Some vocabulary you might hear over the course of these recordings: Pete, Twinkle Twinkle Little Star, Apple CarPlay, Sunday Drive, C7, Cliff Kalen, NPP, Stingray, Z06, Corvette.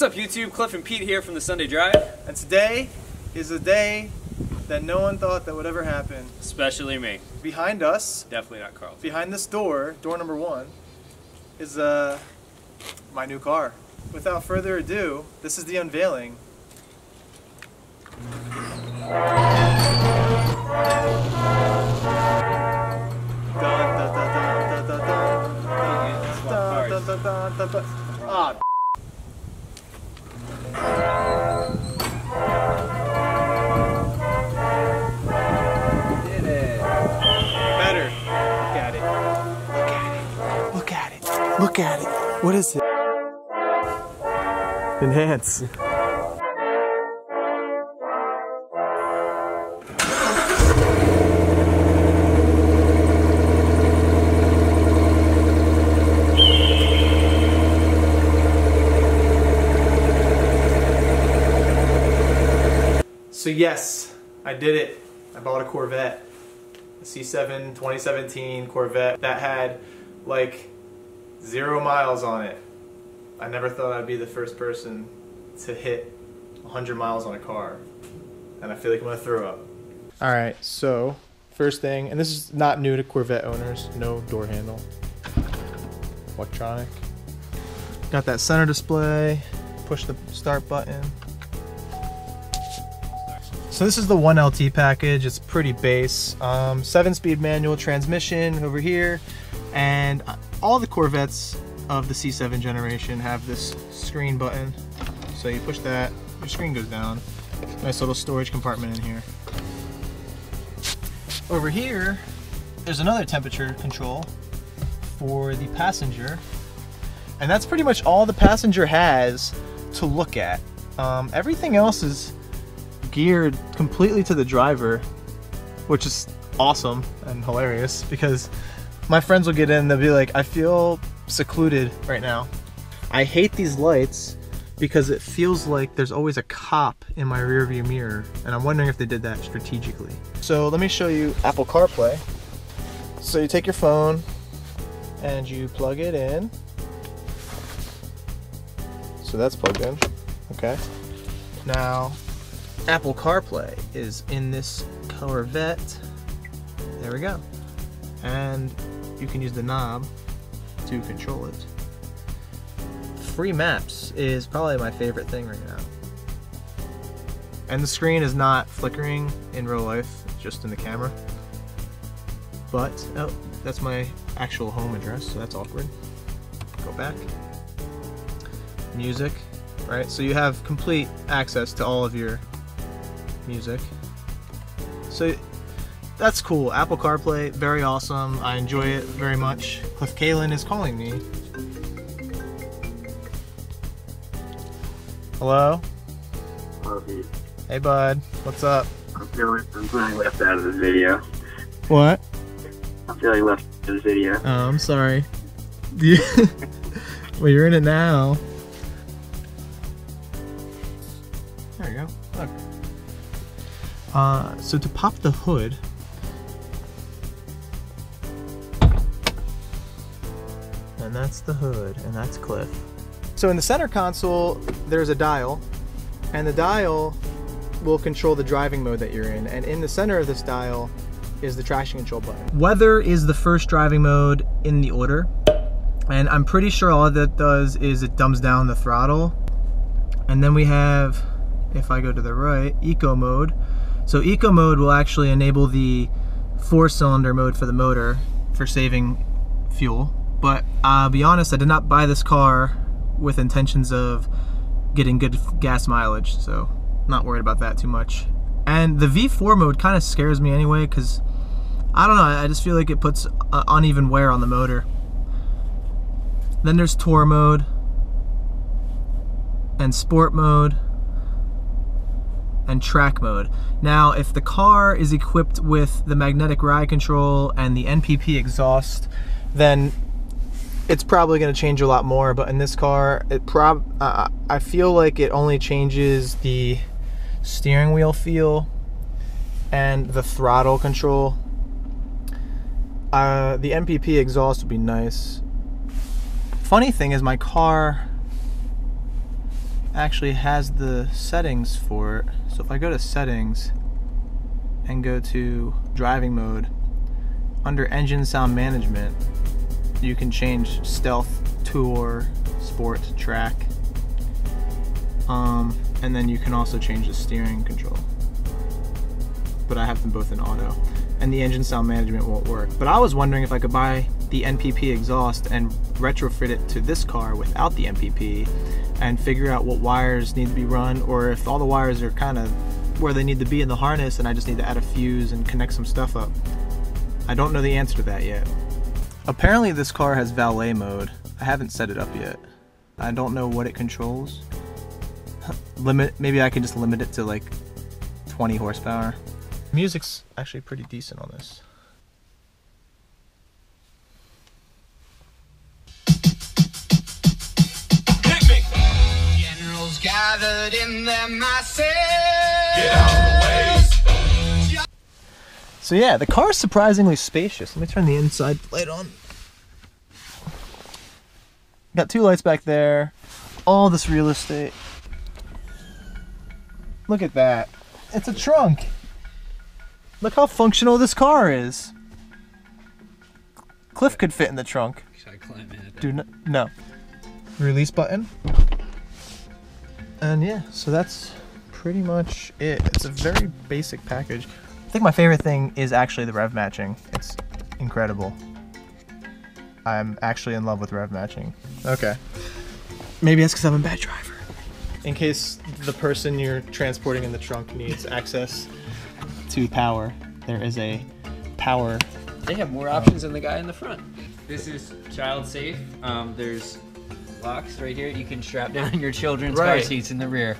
What's up, YouTube? Cliff and Pete here from the Sunday Drive. And today is a day that no one thought that would ever happen. Especially me. Behind us, definitely not Carl. Behind this door, door number one, is my new car. Without further ado, this is the unveiling. Ah. Did it. Better. Look at it. Look at it. Look at it. Look at it. What is it? Enhance. So yes, I did it. I bought a Corvette, a C7 2017 Corvette that had like 0 miles on it. I never thought I'd be the first person to hit 100 miles on a car, and I feel like I'm gonna throw up. All right, so first thing, and this is not new to Corvette owners, no door handle, electronic. Got that center display, push the start button. So this is the 1LT package. It's pretty base. 7-speed manual transmission over here, and all the Corvettes of the C7 generation have this screen button. So you push that, your screen goes down. Nice little storage compartment in here. Over here, there's another temperature control for the passenger, and that's pretty much all the passenger has to look at. Everything else is geared completely to the driver, which is awesome and hilarious because my friends will get in, they'll be like, I feel secluded right now. I hate these lights because it feels like there's always a cop in my rearview mirror, and I'm wondering if they did that strategically. So let me show you Apple CarPlay. So you take your phone and you plug it in. So that's plugged in, okay. Now, Apple CarPlay is in this Corvette. There we go. And you can use the knob to control it. Free maps is probably my favorite thing right now. And the screen is not flickering in real life, just in the camera. But, oh, that's my actual home address, so that's awkward. Go back. Music, right? So you have complete access to all of your music. So that's cool. Apple CarPlay, very awesome. I enjoy it very much. Cliff Kalen is calling me. Hello? Hello, Pete. Hey, bud. What's up? I'm feeling left out of this video. What? I'm feeling left out of this video. Oh, I'm sorry. Well, you're in it now. There you go. Look. So to pop the hood, and that's the hood, and that's Cliff. So in the center console, there's a dial, and the dial will control the driving mode that you're in, and in the center of this dial is the traction control button. Weather is the first driving mode in the order, and I'm pretty sure all that does is it dumbs down the throttle. And then we have, if I go to the right, eco mode. So eco mode will actually enable the 4-cylinder mode for the motor for saving fuel. But I'll be honest, I did not buy this car with intentions of getting good gas mileage, so not worried about that too much. And the V4 mode kind of scares me anyway, because I don't know, I just feel like it puts uneven wear on the motor. Then there's tour mode and sport mode and track mode. Now, if the car is equipped with the magnetic ride control and the NPP exhaust, then it's probably gonna change a lot more, but in this car, it I feel like it only changes the steering wheel feel and the throttle control. The NPP exhaust would be nice. Funny thing is my car actually has the settings for it. So if I go to settings and go to driving mode, under engine sound management, you can change stealth, tour, sport, track, and then you can also change the steering control. But I have them both in auto, and the engine sound management won't work. But I was wondering if I could buy the NPP exhaust and retrofit it to this car without the NPP and figure out what wires need to be run, or if all the wires are kind of where they need to be in the harness and I just need to add a fuse and connect some stuff up. I don't know the answer to that yet. Apparently this car has valet mode. I haven't set it up yet. I don't know what it controls. Maybe I can just limit it to like 20 horsepower. Music's actually pretty decent on this. Generals gathered in their masses. Get out of the way. So yeah, the car's surprisingly spacious. Let me turn the inside light on. Got two lights back there. All this real estate. Look at that. It's a trunk. Look how functional this car is. Cliff could fit in the trunk. Should I climb in? Dude, no. Release button. And yeah, so that's pretty much it. It's a very basic package. I think my favorite thing is actually the rev matching. It's incredible. I'm actually in love with rev matching. Okay. Maybe that's because I'm a bad driver. In case the person you're transporting in the trunk needs access to power, there is a power. They have more options than the guy in the front. This is child safe. There's locks right here. You can strap down your children's car seats in the rear.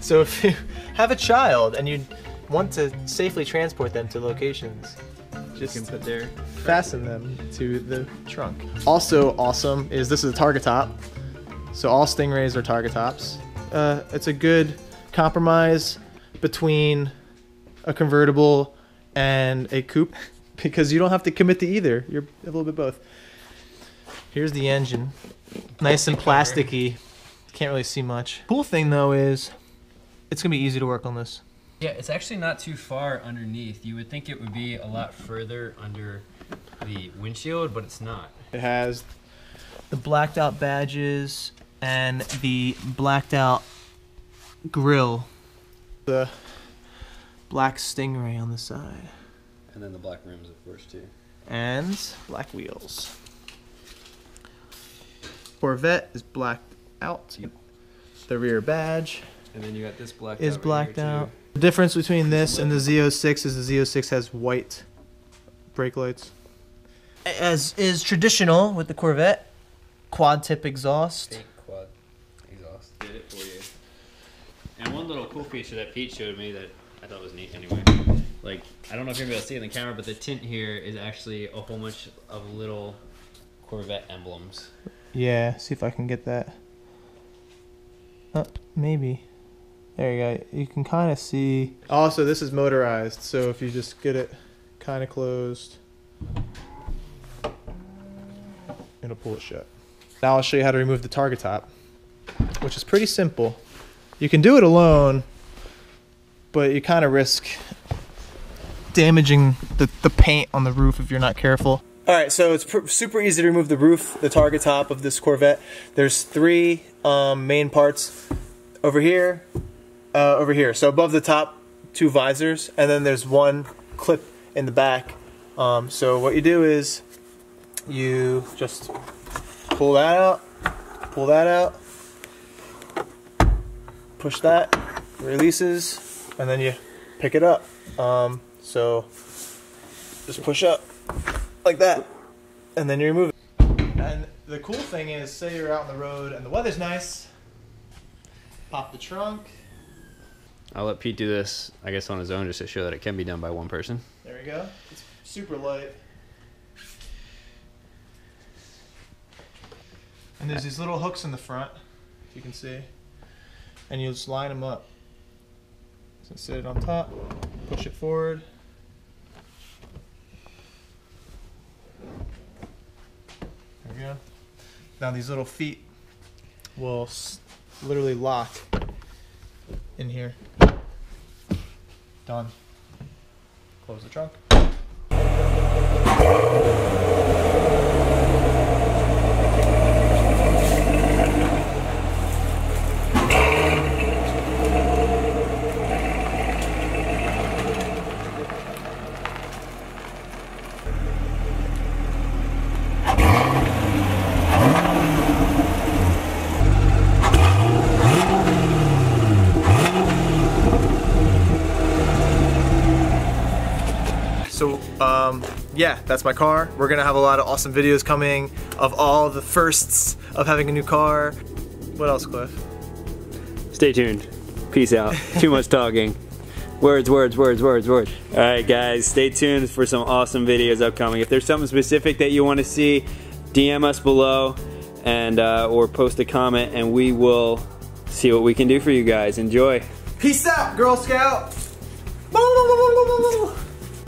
So if you have a child and you want to safely transport them to locations, just you can put their fasten them to the trunk. Also awesome is this is a target top. So all Stingrays are target tops. It's a good compromise between a convertible and a coupe because you don't have to commit to either. You're a little bit both. Here's the engine. Nice and plasticky. Can't really see much. Cool thing though is it's gonna be easy to work on this. Yeah, it's actually not too far underneath. You would think it would be a lot further under the windshield, but it's not. It has the blacked out badges and the blacked out grill. The black Stingray on the side. And then the black rims, of course, too. And black wheels. Corvette is blacked out. The rear badge. And then you got this blacked out. Is blacked out. The difference between this and the Z06 is the Z06 has white brake lights. As is traditional with the Corvette. Quad tip exhaust. Fake quad exhaust. Did it for you. And one little cool feature that Pete showed me that I thought was neat anyway. Like, I don't know if you're able to see it in the camera, but the tint here is actually a whole bunch of little Corvette emblems. Yeah, see if I can get that. Oh, maybe. There you go. You can kind of see. Also, this is motorized, so if you just get it kind of closed, it'll pull it shut. Now I'll show you how to remove the target top, which is pretty simple. You can do it alone, but you kind of risk damaging the paint on the roof if you're not careful. All right, so it's super easy to remove the roof, the target top of this Corvette. There's three main parts over here. So above the top, two visors, and then there's one clip in the back. So what you do is you just pull that out, push that, releases, and then you pick it up. So just push up like that, and then you remove it. And the cool thing is, say you're out on the road and the weather's nice, pop the trunk. I'll let Pete do this, I guess, on his own, just to show that it can be done by one person. There we go. It's super light. And there's these little hooks in the front, if you can see. And you just line them up. So sit it on top, push it forward. There we go. Now these little feet will literally lock in here. Done. Close the trunk. Yeah, that's my car. We're gonna have a lot of awesome videos coming of all the firsts of having a new car. What else, Cliff? Stay tuned. Peace out. Too much talking. Words, words, words, words, words. All right, guys, stay tuned for some awesome videos upcoming. If there's something specific that you want to see, DM us below and or post a comment, and we will see what we can do for you guys. Enjoy. Peace out, Girl Scout.